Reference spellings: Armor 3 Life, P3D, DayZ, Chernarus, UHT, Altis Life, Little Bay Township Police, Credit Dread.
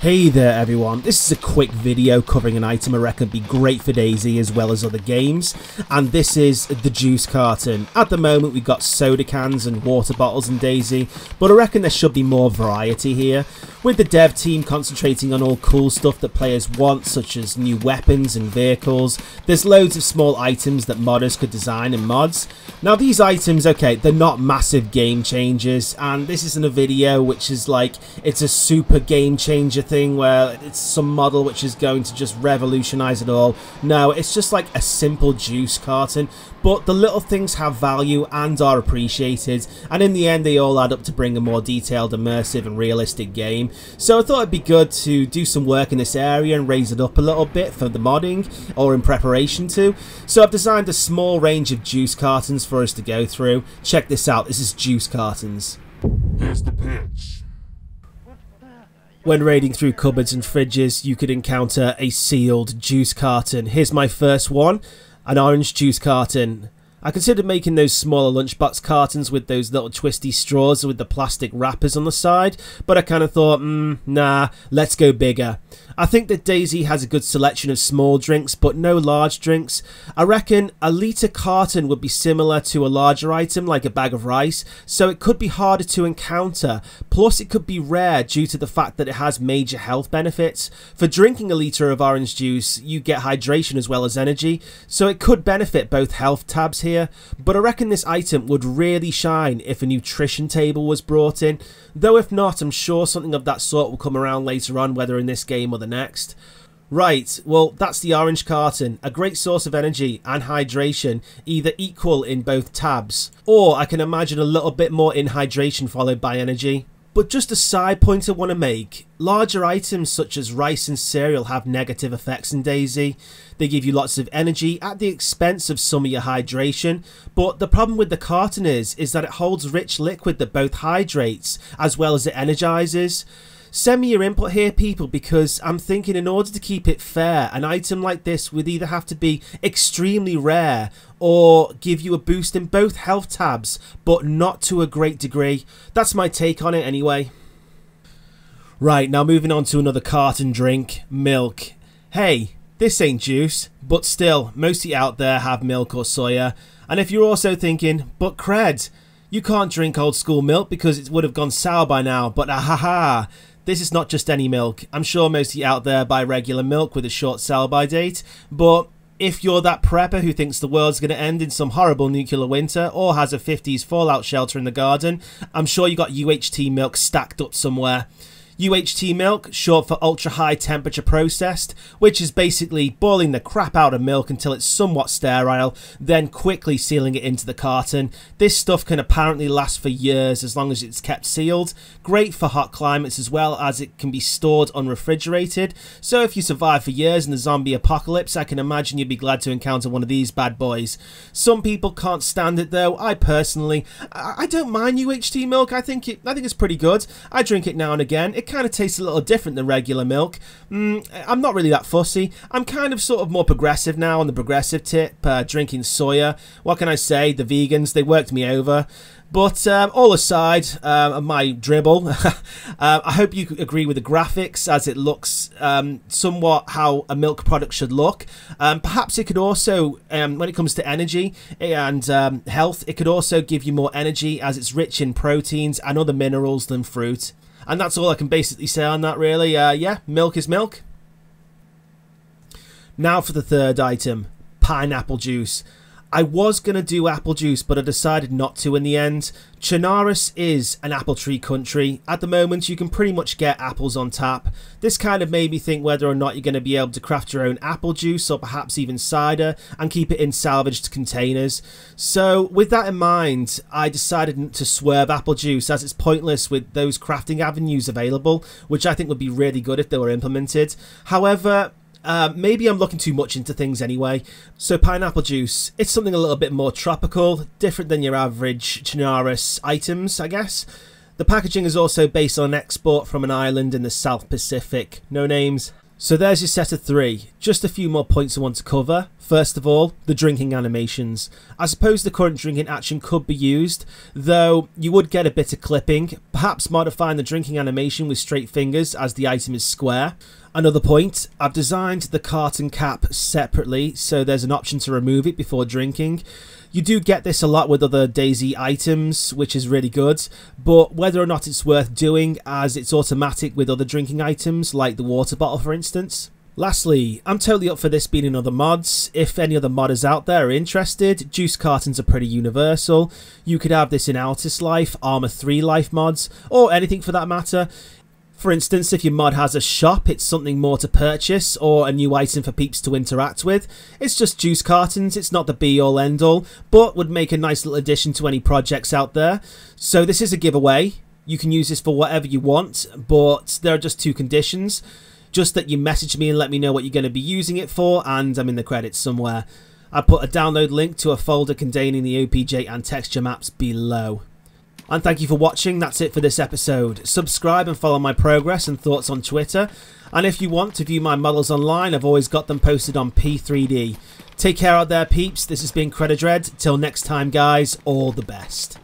Hey there everyone, this is a quick video covering an item I reckon would be great for DayZ as well as other games, and this is the juice carton. At the moment we've got soda cans and water bottles in DayZ, but I reckon there should be more variety here, with the dev team concentrating on all cool stuff that players want, such as new weapons and vehicles. There's loads of small items that modders could design and mods. Now these items, okay, they're not massive game changers, and this isn't a video which is like, it's a super game changer thing where it's some model which is going to just revolutionize it all. No, it's just like a simple juice carton, but the little things have value and are appreciated, and in the end they all add up to bring a more detailed, immersive and realistic game. So I thought it'd be good to do some work in this area and raise it up a little bit for the modding or in preparation to. So I've designed a small range of juice cartons for us to go through. Check this out, this is juice cartons. Here's the pitch. When raiding through cupboards and fridges, you could encounter a sealed juice carton. Here's my first one, an orange juice carton. I considered making those smaller lunchbox cartons with those little twisty straws with the plastic wrappers on the side, but I kind of thought, nah, let's go bigger. I think that DayZ has a good selection of small drinks, but no large drinks. I reckon a litre carton would be similar to a larger item like a bag of rice, so it could be harder to encounter, plus it could be rare due to the fact that it has major health benefits. For drinking a litre of orange juice, you get hydration as well as energy, so it could benefit both health tabs here, but I reckon this item would really shine if a nutrition table was brought in, though if not, I'm sure something of that sort will come around later on, whether in this game or the next. Right, well that's the orange carton, a great source of energy and hydration, either equal in both tabs, or I can imagine a little bit more in hydration followed by energy. But just a side point I want to make, larger items such as rice and cereal have negative effects in DayZ. They give you lots of energy at the expense of some of your hydration, but the problem with the carton is that it holds rich liquid that both hydrates as well as it energizes. Send me your input here people, because I'm thinking in order to keep it fair, an item like this would either have to be extremely rare or give you a boost in both health tabs, but not to a great degree. That's my take on it anyway. Right, now moving on to another carton drink, milk. Hey, this ain't juice, but still, most of you out there have milk or soya. And if you're also thinking, but Cred, you can't drink old school milk because it would have gone sour by now, but ahaha. This is not just any milk. I'm sure most of you out there buy regular milk with a short sell-by date, but if you're that prepper who thinks the world's going to end in some horrible nuclear winter or has a 50s fallout shelter in the garden, I'm sure you got UHT milk stacked up somewhere. UHT milk, short for ultra high temperature processed, which is basically boiling the crap out of milk until it's somewhat sterile, then quickly sealing it into the carton. This stuff can apparently last for years as long as it's kept sealed. Great for hot climates as well, as it can be stored unrefrigerated. So if you survive for years in the zombie apocalypse, I can imagine you'd be glad to encounter one of these bad boys. Some people can't stand it though. I personally, I don't mind UHT milk. I think it's pretty good. I drink it now and again. It kind of tastes a little different than regular milk. I'm not really that fussy. I'm kind of sort of more progressive now on the progressive tip, drinking soya. What can I say? The vegans, they worked me over. But all aside my dribble, I hope you agree with the graphics as it looks somewhat how a milk product should look. Perhaps it could also, when it comes to energy and health, it could also give you more energy as it's rich in proteins and other minerals than fruit. And that's all I can basically say on that really. Yeah, milk is milk. Now for the third item, pineapple juice. I was going to do apple juice, but I decided not to in the end. Chernarus is an apple tree country. At the moment, you can pretty much get apples on tap. This kind of made me think whether or not you're going to be able to craft your own apple juice or perhaps even cider and keep it in salvaged containers. So with that in mind, I decided to swerve apple juice as it's pointless with those crafting avenues available, which I think would be really good if they were implemented. However, maybe I'm looking too much into things anyway. So pineapple juice, it's something a little bit more tropical, different than your average Chernarus items, I guess. The packaging is also based on an export from an island in the South Pacific. No names. So there's your set of three. Just a few more points I want to cover. First of all, the drinking animations. I suppose the current drinking action could be used, though you would get a bit of clipping. Perhaps modifying the drinking animation with straight fingers as the item is square. Another point, I've designed the carton cap separately, so there's an option to remove it before drinking. You do get this a lot with other DayZ items, which is really good, but whether or not it's worth doing, as it's automatic with other drinking items, like the water bottle for instance. Lastly, I'm totally up for this being in other mods. If any other modders out there are interested, juice cartons are pretty universal. You could have this in Altis Life, Armor 3 Life mods, or anything for that matter. For instance, if your mod has a shop, it's something more to purchase, or a new item for peeps to interact with. It's just juice cartons, it's not the be-all end-all, but would make a nice little addition to any projects out there. So this is a giveaway. You can use this for whatever you want, but there are just two conditions. Just that you message me and let me know what you're going to be using it for, and I'm in the credits somewhere. I put a download link to a folder containing the OPJ and texture maps below. And thank you for watching, that's it for this episode. Subscribe and follow my progress and thoughts on Twitter. And if you want to view my models online, I've always got them posted on P3D. Take care out there, peeps. This has been Credit Dread. Till next time, guys, all the best.